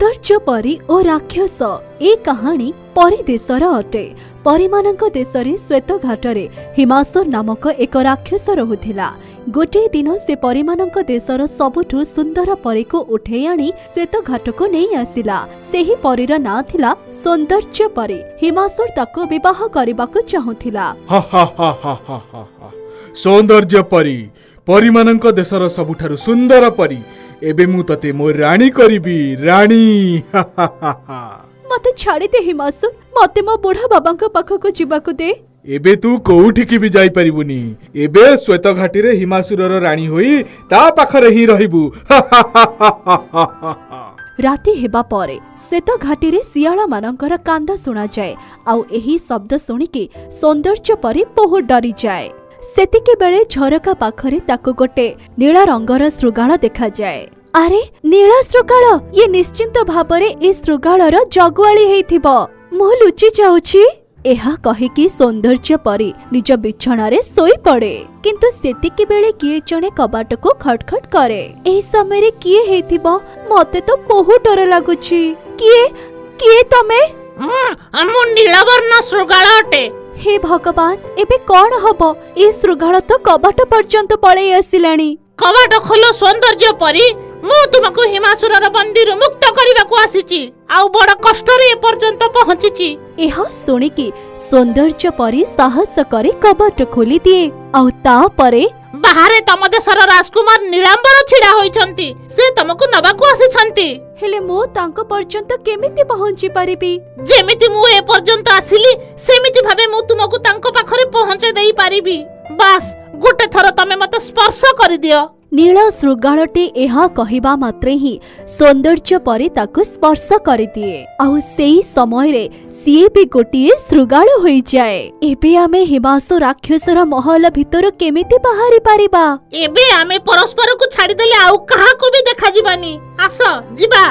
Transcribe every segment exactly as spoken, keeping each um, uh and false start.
ସୌନ୍ଦର୍ଯ୍ୟ ପରି ଓ ରାକ୍ଷସ ଏ କାହାଣୀ ପରିଦେଶର ଅଟେ। ପରିମାନଙ୍କ ଦେଶରେ ଶ୍ଵେତଘାଟରେ ହିମାସୁର ନାମକ ଏକ ରାକ୍ଷସ ରହୁଥିଲା। ଗୋଟିଏ ଦିନ ସେ ପରିମାନଙ୍କ ଦେଶର ସବୁଠୁ ସୁନ୍ଦର ପରୀକୁ ଉଠେଇ ଆଣି ଶ୍ଵେତଘାଟକୁ ନେଇ ଆସିଲା। ସେହି ପରୀର ନାଁ ଥିଲା ସୌନ୍ଦର୍ଯ୍ୟ ପରୀ। ହିମାସୁର ତାକୁ ବିବାହ କରିବାକୁ ଚାହୁଁଥିଲା। ହା ହା ହା ହା ହା ସୌନ୍ଦର୍ଯ୍ୟ ପରୀ, ପରିମାନଙ୍କ ଦେଶର ସବୁଠାରୁ ସୁନ୍ଦର ପରୀ, एबे मु तते मोर रानी करीबी रानी। मते छाड़ी दे हिमासुर, मते मो बुढ़ा बाबा को पाख को जीवा को दे। एबे तू कोठी की भी जाई परिबुनी, एबे श्वेत घाटी रे हिमासुर रो रानी होई ता पाख रे ही रहिबू। राती हेबा परे श्वेत घाटी रे सियाला मानकर कांदा सुना जाए। आउ एही शब्द सुनिके सौंदर्य परी बहुत डरी जाए। सेतिके बेले झरका पाखरे ताको गोटे नीला रंगर शृगाल देखा जाए। अरे नीला शृगाल, ये निश्चिंत भावरे ए शृगालर जगुआली हेइथिबो, मो लुचि जाउछि। एहा कहि कि सौंदर्य परी निज बिछणारे सोई पड़े। किंतु सेतिके बेले किए जने कबाटको खटखट करे। एही समय रे किए हेइथिबो, मते तो बहुत डर लागुछि। किए किए तमे? हम हमो नीलावर्ण शृगाल अटे। हे भगवान, एबे कौन हबो? ए शृगाल तो कबाट पर्यंत पळेई आसिलाणी। कबाट खोलो सौंदर्य परी, मु तुमको हिमासुरर बंदीरु मुक्त करिवाकू आसीची, आउ बड कष्ट रे ए पर्यंत पहुंचीची। एहा सुनी कि सौंदर्य परी साहस करे कबाट खोली दिए। आउ ता परे बाहरे तम देशर राजकुमार नीलांबर छिड़ा होइछंती, से तमको नबाकू आसीछंती। हेले मो तांको पर्यंत केमिति पहुंची परिबी? जेमिति मु ए पर्यंत आसिली सेमिति भाबे मु तुमको तांको पाखरे पहुंचे देई परिबी। बस गोटे थरो तमे मते स्पर्श करि दियो। नीला शृगालटे एहा कहिबा मात्रे ही सौंदर्य परी ताकु स्पर्श करि दिए। आउ सेही समय रे सिए भी गोटिए शृगाल होई जाए। एबे आमे हिमासु राक्षसर महल भितर केमिति बाहरि पारिबा? एबे आमे परस्पर को छाडी देले आउ कहा को भी देखा जिबानी। आस जिबा।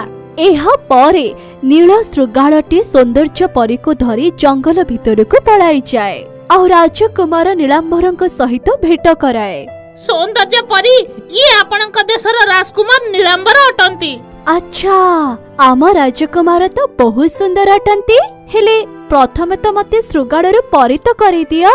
एहा परे नीला शृगालटे सौंदर्य परी को धरि जंगल भितर को पळाई जाए। आउ राजकुमार नीलांबरंक सहित भेट कराए। सौंदर्य परी, ये आपन का देशर राजकुमार नीलांबर अटंती। अच्छा, आम राजकुमार तो बहुत सुंदर अटंती। हेले प्रथमे तो मते शृगालर परित करि दिया।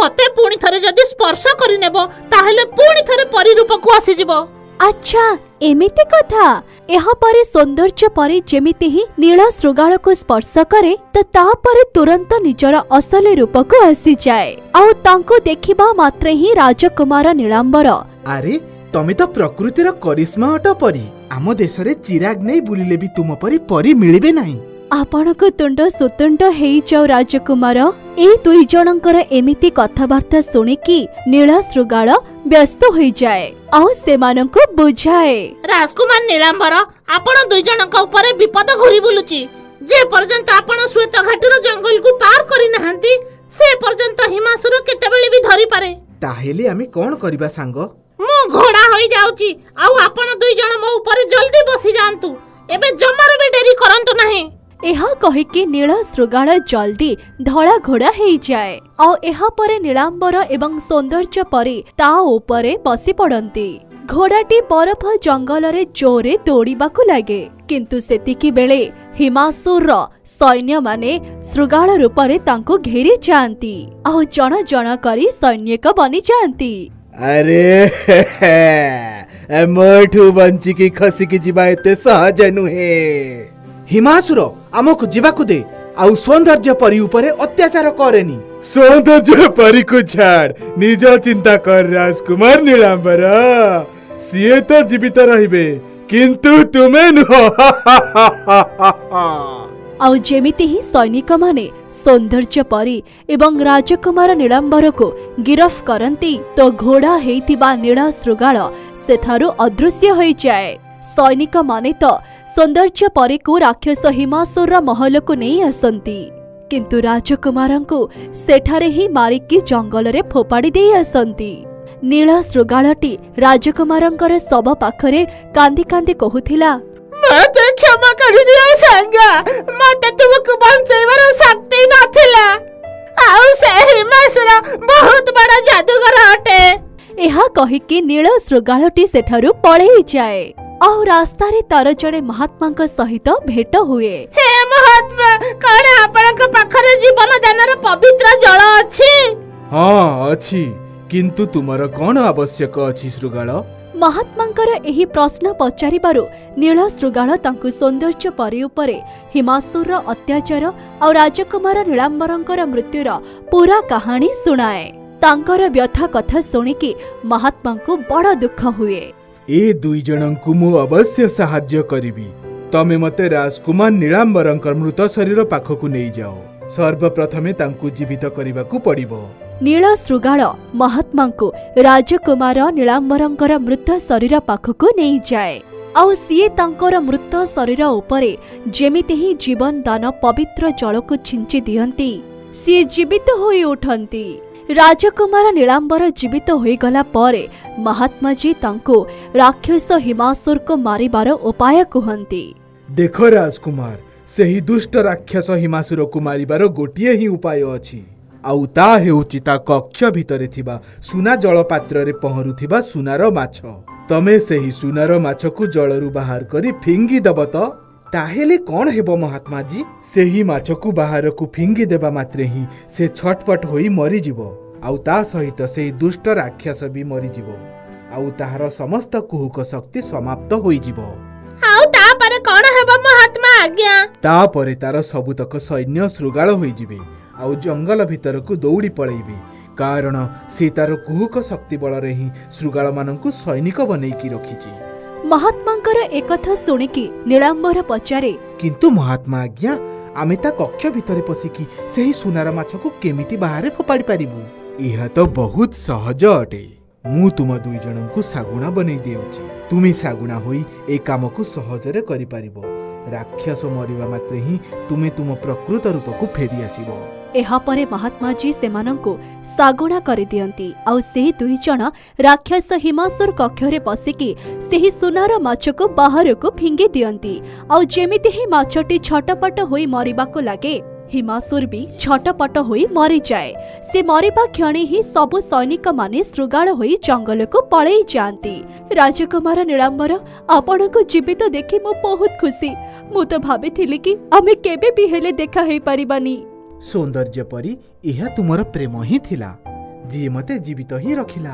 मते पुणी थरे जदी स्पर्श करि नेबो ताहेले पुणी थरे परी रूप को आसी जिवो। अच्छा, एमिते कथा। एहा परे सौंदर्य परी जेमिते ही नीला शृगाल को स्पर्श करे तो ता परे तुरंत निजरा असली रूप को आसी जाए। आउ तांको देखिबा मात्रे ही राजकुमार नीलांबर, अरे तमे तो प्रकृतिर करिश्मा अट परी, आम देश रे चिराग नै बुलिले भी तुम परी परी मिलिबे नाही। आपण को तुंड सुतुंड हेई जाऊ राजकुमार। ए दुई जनंकर एमिति कथाबार्ता सुनी कि नीला शृगाल व्यस्त होई जाए। आउ सेमानन को बुझाए, राजकुमार नीलांबर, आपण दुई जनक ऊपर विपद घुरी बुलुची। जे पर्यंत आपण श्वेत घाटीर जंगल को पार करि नहंती से पर्यंत हिमासुर केतेबेले भी धरि पारे। ताहेले आमी कोन करिबा सांग? मो घोडा होई जाउची, आउ आपण दुई जन मो ऊपर जल्दी बसी जानतु। एबे जमर भी देरी करंतु नाही। एहा कहि कि नीला शृगाल जल्दी धड़ा घोड़ा हेई जाए। और एहा परे नीलांबर एवं सौंदर्य परी ता ऊपरे बसी पड़ंती। घोड़ाटी बरफ जंगल रे जोरे दौड़ाकू लगे। किंतु सेतिकी बेले हिमासुर सैन्य माने शृगाल रूपरे तांको घेरी जाती। और जन जन करी सैनिक बनी जाती। अरे मोठू बंची की खसी की जीवा एते सहज नुहे। हिमासुर आमको जीवाकू दे, आउ सौंदर्य परी उपरे अत्याचार करेनी। सौंदर्य परी को छाड़, निज चिंता कर राजकुमार नीलांबर, सीए तो जीवित रहिबे किंतु तुमे नुह। आउ जेमिति ही सैनिक माने सौंदर्य परी एवं राजकुमार नीलांबर को गिरफ करंती तो घोड़ा हेइथिबा नीला शृगाल सेठारु अदृश्य होई जाए। सैनिक माने तो सौंदर्य परी को राक्षस हिमासुर महल को नहीं आसंती, किंतु राजकुमार को सेठारे ही मारिकी जंगल रे फोपाड़ी दे आसंती। नीला शृगालटी राजकुमार शव पाखरे कांदी कांदी कहूथिला, मते क्षमा करि दियो सांगा, मते तुमको बंचैवार शक्ति नथिला। आउ से हिमासुर बहुत बड़ा जादूगर अटे। एहा कहि कि नीला शृगालटी सेठारु पळेई जाए। और रास्ता रे तार जड़े महात्मा का सहित भेट हुए। हे महात्मा, काहे आपण के पाखरे जीवन दानर पवित्र जल अछि? हां अछि, किंतु तुमरा कोन आवश्यक अछि श्रुगाल? महात्मांकर एही प्रश्न पचारिबारु नील श्रुगाल तांकु सौंदर्य परि उपरे हिमासुर अत्याचार और राजकुमार नीलांबरंकर मृत्युर पूरा कहानी सुनाए। तांकर व्यथा कथा सुनिकी महात्मांकु बड़ा दुख हुए। ए दुई जनंकु मु अवश्य सहाय्य करिबी। तमे मते राजकुमार नीलांबरंकर मृत शरीर पाखकु नै जाओ। सर्वप्रथमे तांकु जीवित करिबाकु पड़िबो। नील श्रुगाल महात्मा को राजकुमार नीलांबरंकर मृत शरीर पाखक नहीं जाए और सीए तांकर मृत शरीर उपरे जेमिति ही जीवन दान पवित्र जल को छिंची दिहंती, सी जीवित होई उठंती। राजकुमार नीलांबर जीवित होई गला परे महात्मा जी तांको राक्षस हिमासुर को मारिबार उपाय कहंती। देख राजकुमार, सही दुष्ट राक्षस हिमासुर को मारिबार गोटिए ही उपाय अछि। आउता हेउचिता कक्ष भितरे थिबा सुना जल पात्र रे पहरुथिबा सुनार माछ। तमे सेही सुनार माछ को जलरु बाहर करी फिंगी दब त ताहेले कोन हेबो महात्मा जी? सेही माछ को बाहर को फिंगी देबा मात्रे ही से छटपट होई मरि जिवो। आउता सहित सेही दुष्ट राक्षस भी मरि जिवो। आउ ताहार समस्त कुहुक शक्ति समाप्त होई जिवो। आउ ता पर कोन हेबो महात्मा आज्ञा? ता पर तार सबुतक सैन्य श्रुगाल होई जिवे आउ जंगल भीतर को दौड़ी पड़ेबी, कारण से तार कुहुक शक्ति बल रे ही श्रुगाल मानंकु सैनिक बनैकी रखिची। महात्मांकर एकथा सुनिकी नीलांबर पचारे, किंतु महात्मा आज्ञा, आमे ता कक्ष भीतर पसिकी सेही सुनार माछ को केमिति बाहर फोपाड़ी पारिबू? एहा तो बहुत सहज अटे। मु तुम दुई जनंकु सागुणा बनै देउची। तुमी सागुणा होई ए काम को सहज रे करि पारिबो। राक्षस मरिबा मात्र ही तुमे तुम प्रकृत रूप को फेरी आसीबो। एहा परे महात्मा जी सेमानंको सागुणा करि दियंती और से दुई जण राक्षस हिमासुर कक्षरे पसिकी सेही सुनार माछ को बाहर को फिंगी दियंती और जेमिति ही माछटी छटपट होई मरिबा को लागे हिमासुर भी छटपट होई मरि जाए। से मरिबा क्षणी ही सब सैनिक माने श्रुगाल होई जंगल को पळेई जांती। राजकुमार नीलांबर, आपण को जीवित देखि मो बहुत खुशी। मु तो भाबी थिली कि आमे केबे भी हेले देखा हे परिबानी। सौंदर्य परी यह तुमर प्रेम ही थिला जी मते जीवित ही रखिला,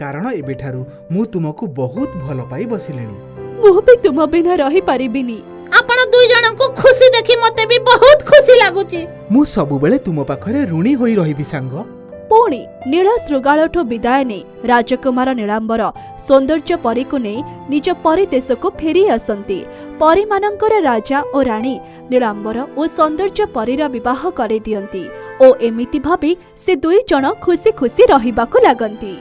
कारण एबेठारु मु तुमको बहुत भल पाई बसिलेनी। मु भी तुम बिना रही परिबिनी। आपण दुई जणन को खुशी देखि मते भी बहुत खुशी लागुची। मु सब बेले तुम पाखरे ऋणी होई रहिबी सांग। पुणी नील श्रुगालठो विदाय ने राजकुमार नीलांबर सौंदर्य परी को ने निज परिदेश को फेरी आसंती। परिमानंकर राजा और राणी नीलांबर और सौंदर्य परीर विवाह करे दियंती और एमिति भाबी से दुई जण खुशी खुशी रहिबाकु लागंती।